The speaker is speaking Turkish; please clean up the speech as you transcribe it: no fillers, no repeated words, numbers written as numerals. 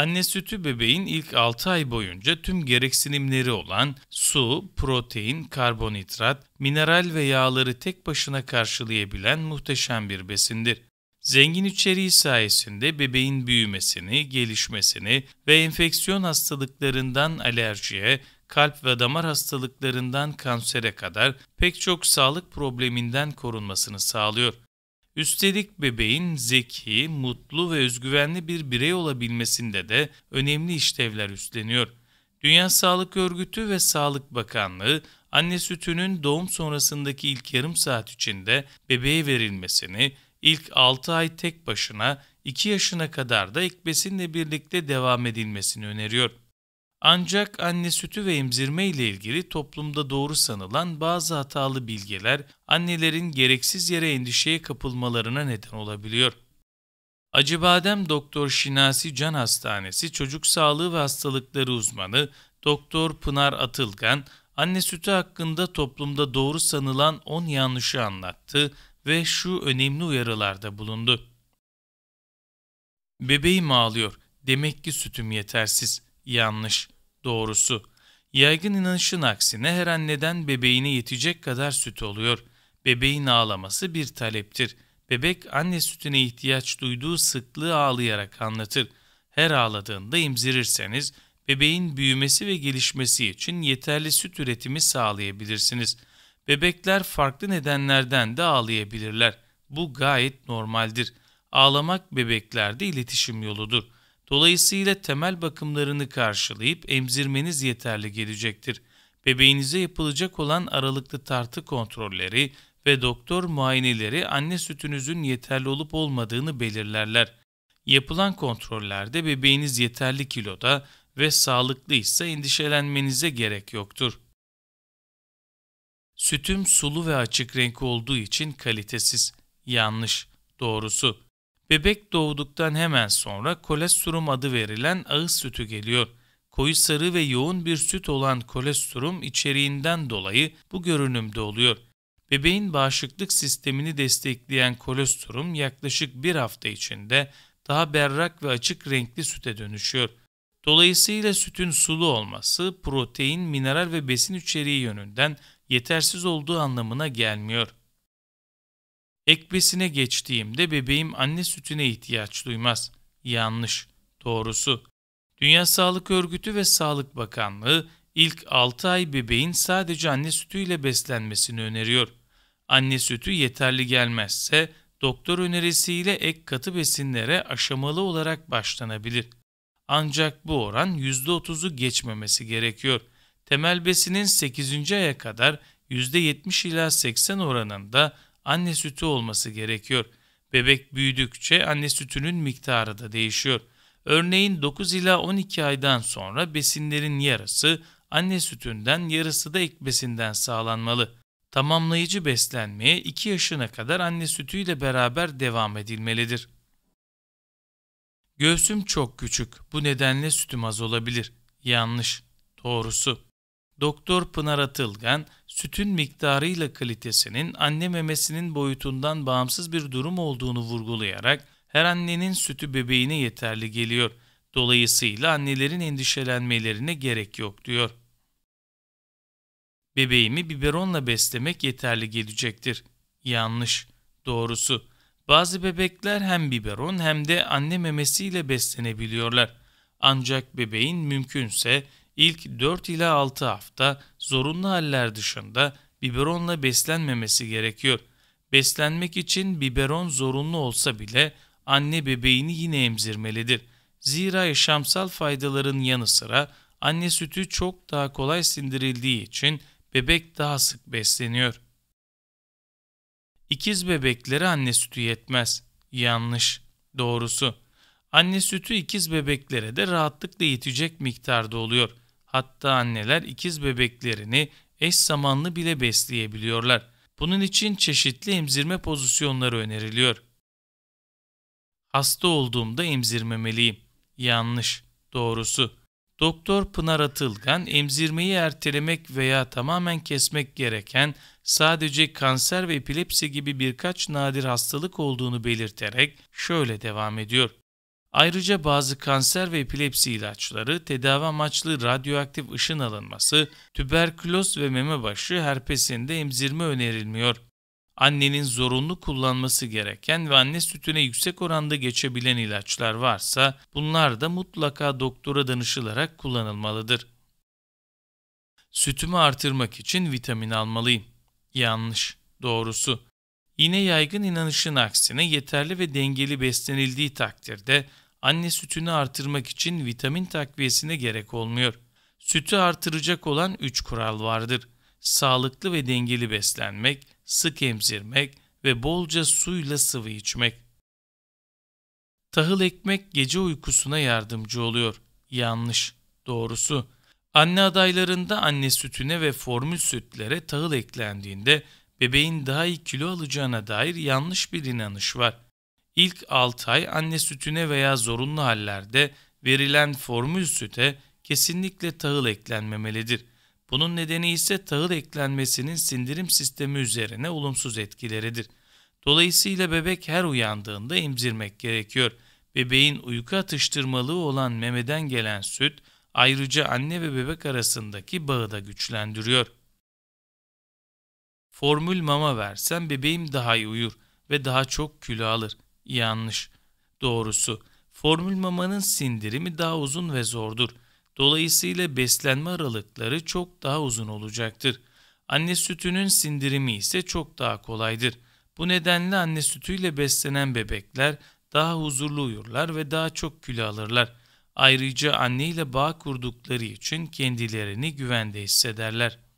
Anne sütü bebeğin ilk 6 ay boyunca tüm gereksinimleri olan su, protein, karbonhidrat, mineral ve yağları tek başına karşılayabilen muhteşem bir besindir. Zengin içeriği sayesinde bebeğin büyümesini, gelişmesini ve enfeksiyon hastalıklarından alerjiye, kalp ve damar hastalıklarından kansere kadar pek çok sağlık probleminden korunmasını sağlıyor. Üstelik bebeğin zeki, mutlu ve özgüvenli bir birey olabilmesinde de önemli işlevler üstleniyor. Dünya Sağlık Örgütü ve Sağlık Bakanlığı, anne sütünün doğum sonrasındaki ilk yarım saat içinde bebeğe verilmesini, ilk 6 ay tek başına, 2 yaşına kadar da ek besinle birlikte devam edilmesini öneriyor. Ancak anne sütü ve emzirme ile ilgili toplumda doğru sanılan bazı hatalı bilgiler annelerin gereksiz yere endişeye kapılmalarına neden olabiliyor. Acıbadem Doktor Şinasi Can Hastanesi Çocuk Sağlığı ve Hastalıkları Uzmanı Doktor Pınar Atılkan, anne sütü hakkında toplumda doğru sanılan 10 yanlışı anlattı ve şu önemli uyarılarda bulundu. Bebeğim ağlıyor. Demek ki sütüm yetersiz. Yanlış. Doğrusu, yaygın inanışın aksine her anneden bebeğine yetecek kadar süt oluyor. Bebeğin ağlaması bir taleptir. Bebek anne sütüne ihtiyaç duyduğu sıklığı ağlayarak anlatır. Her ağladığında emzirirseniz bebeğin büyümesi ve gelişmesi için yeterli süt üretimi sağlayabilirsiniz. Bebekler farklı nedenlerden de ağlayabilirler. Bu gayet normaldir. Ağlamak bebeklerde iletişim yoludur. Dolayısıyla temel bakımlarını karşılayıp emzirmeniz yeterli gelecektir. Bebeğinize yapılacak olan aralıklı tartı kontrolleri ve doktor muayeneleri anne sütünüzün yeterli olup olmadığını belirlerler. Yapılan kontrollerde bebeğiniz yeterli kiloda ve sağlıklıysa endişelenmenize gerek yoktur. Sütüm sulu ve açık renk olduğu için kalitesiz. Yanlış. Doğrusu, bebek doğduktan hemen sonra kolostrum adı verilen ağız sütü geliyor. Koyu sarı ve yoğun bir süt olan kolostrum içeriğinden dolayı bu görünümde oluyor. Bebeğin bağışıklık sistemini destekleyen kolostrum yaklaşık bir hafta içinde daha berrak ve açık renkli süte dönüşüyor. Dolayısıyla sütün sulu olması protein, mineral ve besin içeriği yönünden yetersiz olduğu anlamına gelmiyor. Ek besine geçtiğimde bebeğim anne sütüne ihtiyaç duymaz. Yanlış. Doğrusu, Dünya Sağlık Örgütü ve Sağlık Bakanlığı ilk 6 ay bebeğin sadece anne sütüyle beslenmesini öneriyor. Anne sütü yeterli gelmezse doktor önerisiyle ek katı besinlere aşamalı olarak başlanabilir. Ancak bu oran %30'u geçmemesi gerekiyor. Temel besinin 8. aya kadar %70 ila 80 oranında anne sütü olması gerekiyor. Bebek büyüdükçe anne sütünün miktarı da değişiyor. Örneğin 9 ila 12 aydan sonra besinlerin yarısı anne sütünden, yarısı da ek besinden sağlanmalı. Tamamlayıcı beslenmeye 2 yaşına kadar anne sütüyle beraber devam edilmelidir. Göğsüm çok küçük. Bu nedenle sütüm az olabilir. Yanlış. Doğrusu, Doktor Pınar Atılgan, sütün miktarıyla kalitesinin anne memesinin boyutundan bağımsız bir durum olduğunu vurgulayarak her annenin sütü bebeğine yeterli geliyor. Dolayısıyla annelerin endişelenmelerine gerek yok diyor. Bebeğimi biberonla beslemek yeterli gelecektir. Yanlış. Doğrusu, bazı bebekler hem biberon hem de anne memesiyle beslenebiliyorlar. Ancak bebeğin mümkünse İlk 4 ila 6 hafta zorunlu haller dışında biberonla beslenmemesi gerekiyor. Beslenmek için biberon zorunlu olsa bile anne bebeğini yine emzirmelidir. Zira yaşamsal faydaların yanı sıra anne sütü çok daha kolay sindirildiği için bebek daha sık besleniyor. İkiz bebeklere anne sütü yetmez. Yanlış. Doğrusu, anne sütü ikiz bebeklere de rahatlıkla yetecek miktarda oluyor. Hatta anneler ikiz bebeklerini eş zamanlı bile besleyebiliyorlar. Bunun için çeşitli emzirme pozisyonları öneriliyor. Hasta olduğumda emzirmemeliyim. Yanlış. Doğrusu, Doktor Pınar Atılgan, emzirmeyi ertelemek veya tamamen kesmek gereken sadece kanser ve epilepsi gibi birkaç nadir hastalık olduğunu belirterek şöyle devam ediyor. Ayrıca bazı kanser ve epilepsi ilaçları, tedavi amaçlı radyoaktif ışın alınması, tüberküloz ve meme başı herpesinde emzirme önerilmiyor. Annenin zorunlu kullanması gereken ve anne sütüne yüksek oranda geçebilen ilaçlar varsa bunlar da mutlaka doktora danışılarak kullanılmalıdır. Sütümü artırmak için vitamin almalıyım. Yanlış, doğrusu. Yine yaygın inanışın aksine yeterli ve dengeli beslenildiği takdirde anne sütünü artırmak için vitamin takviyesine gerek olmuyor. Sütü artıracak olan 3 kural vardır. Sağlıklı ve dengeli beslenmek, sık emzirmek ve bolca suyla sıvı içmek. Tahıl ekmek gece uykusuna yardımcı oluyor. Yanlış, doğrusu. Anne adaylarında anne sütüne ve formül sütlere tahıl eklendiğinde bebeğin daha iyi kilo alacağına dair yanlış bir inanış var. İlk 6 ay anne sütüne veya zorunlu hallerde verilen formül süte kesinlikle tahıl eklenmemelidir. Bunun nedeni ise tahıl eklenmesinin sindirim sistemi üzerine olumsuz etkileridir. Dolayısıyla bebek her uyandığında emzirmek gerekiyor. Bebeğin uyku atıştırmalığı olan memeden gelen süt, ayrıca anne ve bebek arasındaki bağı da güçlendiriyor. Formül mama versem bebeğim daha iyi uyur ve daha çok kilo alır. Yanlış. Doğrusu, formül mamanın sindirimi daha uzun ve zordur. Dolayısıyla beslenme aralıkları çok daha uzun olacaktır. Anne sütünün sindirimi ise çok daha kolaydır. Bu nedenle anne sütüyle beslenen bebekler daha huzurlu uyurlar ve daha çok kilo alırlar. Ayrıca anne ile bağ kurdukları için kendilerini güvende hissederler.